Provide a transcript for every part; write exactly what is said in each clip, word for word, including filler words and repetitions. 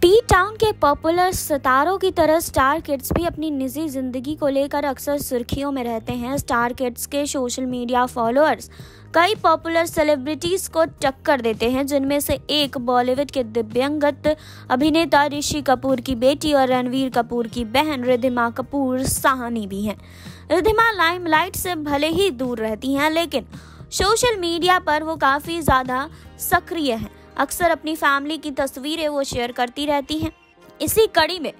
B town के popular सितारों की तरह स्टार किड्स भी अपनी निजी जिंदगी को लेकर अक्सर सुर्खियों में रहते हैं। स्टार किड्स के सोशल मीडिया फॉलोअर्स कई पॉपुलर सेलिब्रिटीज को टक्कर देते हैं, जिनमें से एक बॉलीवुड के दिव्यांगत अभिनेता ऋषि कपूर की बेटी और रणबीर कपूर की बहन रिधिमा कपूर साहनी भी हैं। रिधिमा लाइमलाइट से भले ही दूर रहती हैं, लेकिन सोशल मीडिया पर वो काफ़ी ज़्यादा सक्रिय हैं। अक्सर अपनी फैमिली की तस्वीरें वो शेयर करती रहती हैं। इसी कड़ी में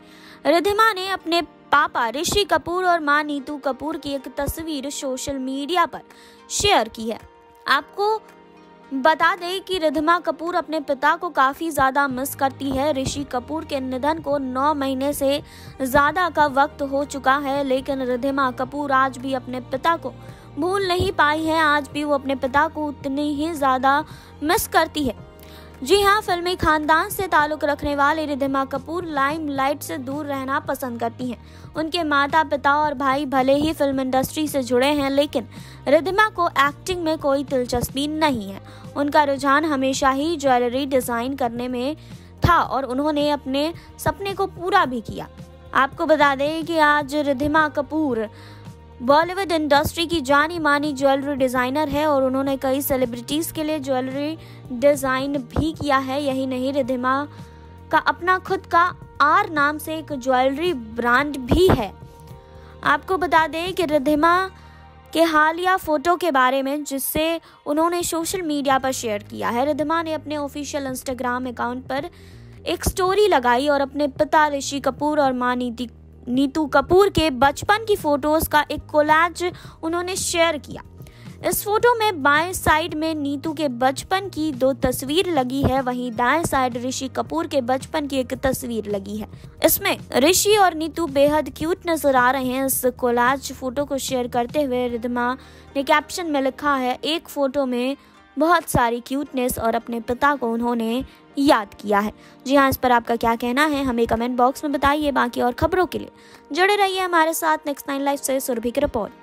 रिधिमा ने अपने पापा ऋषि कपूर और माँ नीतू कपूर की एक तस्वीर सोशल मीडिया पर शेयर की है। आपको बता दें कि रिधिमा कपूर अपने पिता को काफ़ी ज़्यादा मिस करती है। ऋषि कपूर के निधन को नौ महीने से ज़्यादा का वक्त हो चुका है, लेकिन रिधिमा कपूर आज भी अपने पिता को भूल नहीं पाई है। आज भी वो अपने पिता को उतनी ही ज़्यादा मिस करती है। जी हाँ, फिल्मी खानदान से ताल्लुक़ रखने वाले रिधिमा कपूर लाइमलाइट से दूर रहना पसंद करती हैं। उनके माता पिता और भाई भले ही फिल्म इंडस्ट्री से जुड़े हैं, लेकिन रिधिमा को एक्टिंग में कोई दिलचस्पी नहीं है। उनका रुझान हमेशा ही ज्वेलरी डिज़ाइन करने में था और उन्होंने अपने सपने को पूरा भी किया। आपको बता दें कि आज रिधिमा कपूर बॉलीवुड इंडस्ट्री की जानी मानी ज्वेलरी डिज़ाइनर है और उन्होंने कई सेलिब्रिटीज़ के लिए ज्वेलरी डिज़ाइन भी किया है। यही नहीं, रिधिमा का अपना खुद का आर नाम से एक ज्वेलरी ब्रांड भी है। आपको बता दें कि रिधिमा के हालिया फ़ोटो के बारे में, जिससे उन्होंने सोशल मीडिया पर शेयर किया है, रिधिमा ने अपने ऑफिशियल इंस्टाग्राम अकाउंट पर एक स्टोरी लगाई और अपने पिता ऋषि कपूर और माँ नीति नीतू कपूर के बचपन की फोटोज का एक कोलाज उन्होंने शेयर किया। इस फोटो में बाएं साइड में नीतू के बचपन की दो तस्वीर लगी है, वहीं दाएं साइड ऋषि कपूर के बचपन की एक तस्वीर लगी है। इसमें ऋषि और नीतू बेहद क्यूट नजर आ रहे हैं। इस कोलाज फोटो को शेयर करते हुए रिधिमा ने कैप्शन में लिखा है, एक फोटो में बहुत सारी क्यूटनेस और अपने पिता को उन्होंने याद किया है। जी हाँ, इस पर आपका क्या कहना है हमें कमेंट बॉक्स में बताइए। बाकी और खबरों के लिए जुड़े रहिए हमारे साथ नेक्स्ट नाइन लाइफ से। सुरभि की रिपोर्ट।